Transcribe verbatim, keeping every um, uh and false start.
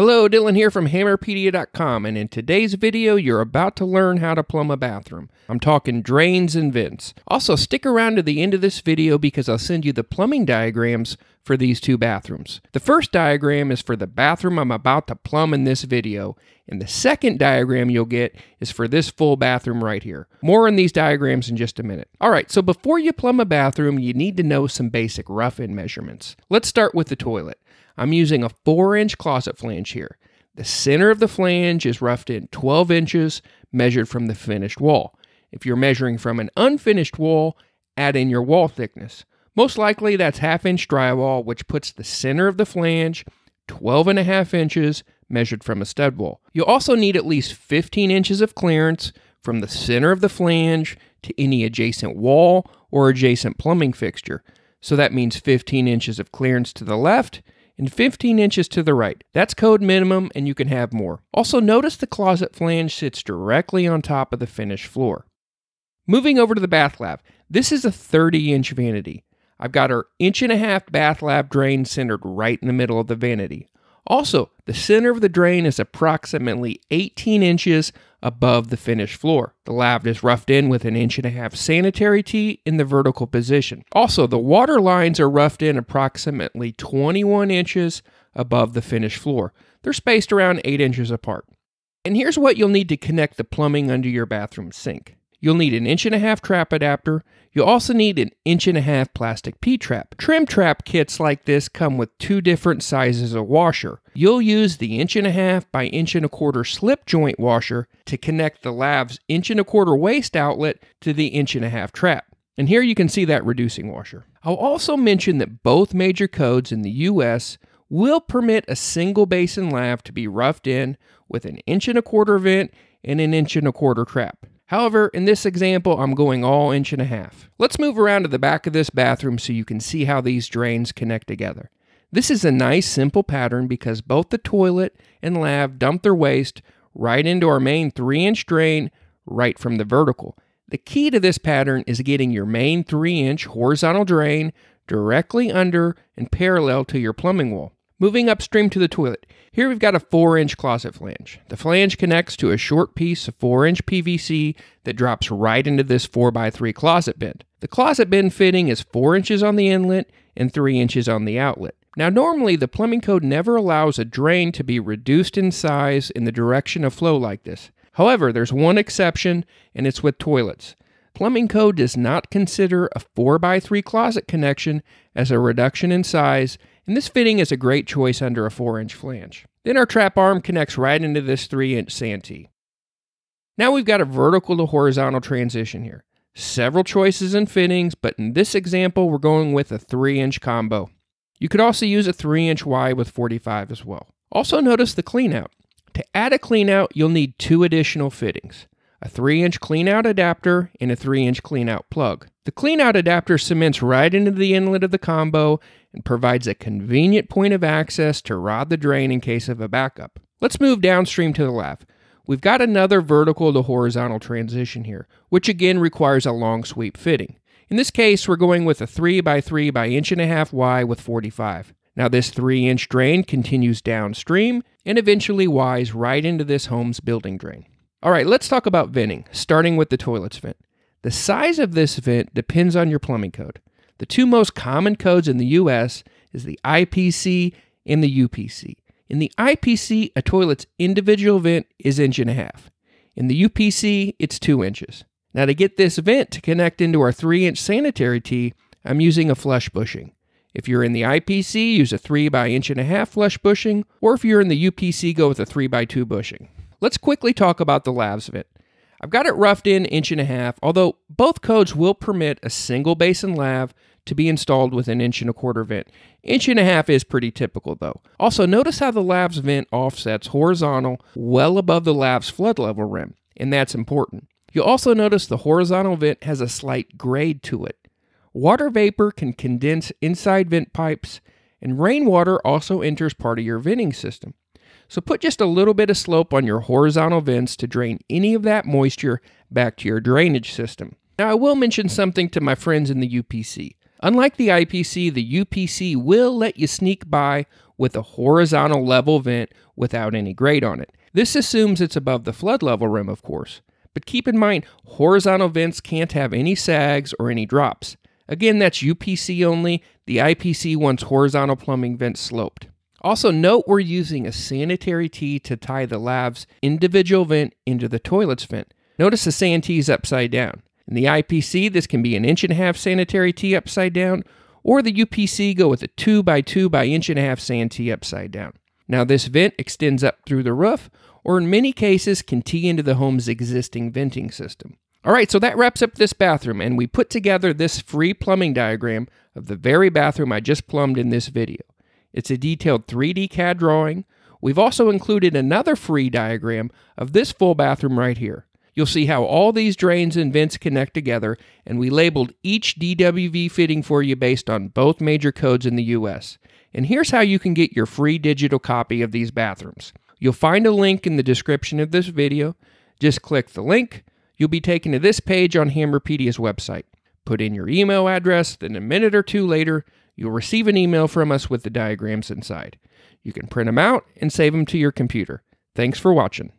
Hello, Dylan here from Hammerpedia dot com, and in today's video, you're about to learn how to plumb a bathroom. I'm talking drains and vents. Also, stick around to the end of this video because I'll send you the plumbing diagrams for these two bathrooms. The first diagram is for the bathroom I'm about to plumb in this video, and the second diagram you'll get is for this full bathroom right here. More on these diagrams in just a minute. All right, so before you plumb a bathroom, you need to know some basic rough-in measurements. Let's start with the toilet. I'm using a four inch closet flange here. The center of the flange is roughed in twelve inches, measured from the finished wall. If you're measuring from an unfinished wall, add in your wall thickness. Most likely that's half inch drywall, which puts the center of the flange twelve and a half inches measured from a stud wall. You'll also need at least fifteen inches of clearance from the center of the flange to any adjacent wall or adjacent plumbing fixture. So that means fifteen inches of clearance to the left and fifteen inches to the right. That's code minimum, and you can have more. Also, notice the closet flange sits directly on top of the finished floor. Moving over to the bath lab, this is a thirty inch vanity. I've got our inch and a half bath lab drain centered right in the middle of the vanity. Also, the center of the drain is approximately eighteen inches above the finished floor. The lab is roughed in with an inch and a half sanitary tee in the vertical position. Also, the water lines are roughed in approximately twenty-one inches above the finished floor. They're spaced around eight inches apart. And here's what you'll need to connect the plumbing under your bathroom sink. You'll need an inch and a half trap adapter. You'll also need an inch and a half plastic P-trap. Trim trap kits like this come with two different sizes of washer. You'll use the inch and a half by inch and a quarter slip joint washer to connect the lab's inch and a quarter waste outlet to the inch and a half trap. And here you can see that reducing washer. I'll also mention that both major codes in the U S will permit a single basin lab to be roughed in with an inch and a quarter vent and an inch and a quarter trap. However, in this example, I'm going all inch and a half. Let's move around to the back of this bathroom so you can see how these drains connect together. This is a nice simple pattern because both the toilet and lab dump their waste right into our main three inch drain right from the vertical. The key to this pattern is getting your main three inch horizontal drain directly under and parallel to your plumbing wall. Moving upstream to the toilet, here we've got a four inch closet flange. The flange connects to a short piece of four inch P V C that drops right into this four by three closet bin. The closet bin fitting is four inches on the inlet and three inches on the outlet. Now normally the plumbing code never allows a drain to be reduced in size in the direction of flow like this. However, there's one exception, and it's with toilets. Plumbing code does not consider a four by three closet connection as a reduction in size, and this fitting is a great choice under a four inch flange. Then our trap arm connects right into this three inch santee. Now we've got a vertical to horizontal transition here. Several choices in fittings, but in this example, we're going with a three inch combo. You could also use a three inch wide with forty-five as well. Also notice the cleanout. To add a cleanout, you'll need two additional fittings: a three inch cleanout adapter and a three inch cleanout plug. The cleanout adapter cements right into the inlet of the combo and provides a convenient point of access to rod the drain in case of a backup. Let's move downstream to the left. We've got another vertical to horizontal transition here, which again requires a long sweep fitting. In this case, we're going with a three by three by inch and a half Y with forty-five. Now this three inch drain continues downstream and eventually Ys right into this home's building drain. All right, let's talk about venting, starting with the toilet's vent. The size of this vent depends on your plumbing code. The two most common codes in the U S is the I P C and the U P C. In the I P C, a toilet's individual vent is inch and a half. In the U P C, it's two inches. Now to get this vent to connect into our three inch sanitary tee, I'm using a flush bushing. If you're in the I P C, use a three by inch and a half flush bushing, or if you're in the U P C, go with a three by two bushing. Let's quickly talk about the lab's vent. I've got it roughed in inch and a half, although both codes will permit a single basin lab to be installed with an inch and a quarter vent. Inch and a half is pretty typical though. Also notice how the lab's vent offsets horizontal well above the lab's flood level rim, and that's important. You'll also notice the horizontal vent has a slight grade to it. Water vapor can condense inside vent pipes, and rainwater also enters part of your venting system. So put just a little bit of slope on your horizontal vents to drain any of that moisture back to your drainage system. Now I will mention something to my friends in the U P C. Unlike the I P C, the U P C will let you sneak by with a horizontal level vent without any grade on it. This assumes it's above the flood level rim, of course, but keep in mind horizontal vents can't have any sags or any drops. Again, that's U P C only. The I P C wants horizontal plumbing vents sloped. Also note we're using a sanitary tee to tie the lav's individual vent into the toilet's vent. Notice the sand tee is upside down. In the I P C, this can be an inch and a half sanitary tee upside down, or the U P C go with a two by two by inch and a half sand tee upside down. Now this vent extends up through the roof, or in many cases can tee into the home's existing venting system. All right, so that wraps up this bathroom, and we put together this free plumbing diagram of the very bathroom I just plumbed in this video. It's a detailed three D C A D drawing. We've also included another free diagram of this full bathroom right here. You'll see how all these drains and vents connect together, and we labeled each D W V fitting for you based on both major codes in the U S. And here's how you can get your free digital copy of these bathrooms. You'll find a link in the description of this video. Just click the link. You'll be taken to this page on Hammerpedia's website. Put in your email address, then a minute or two later, you'll receive an email from us with the diagrams inside. You can print them out and save them to your computer. Thanks for watching.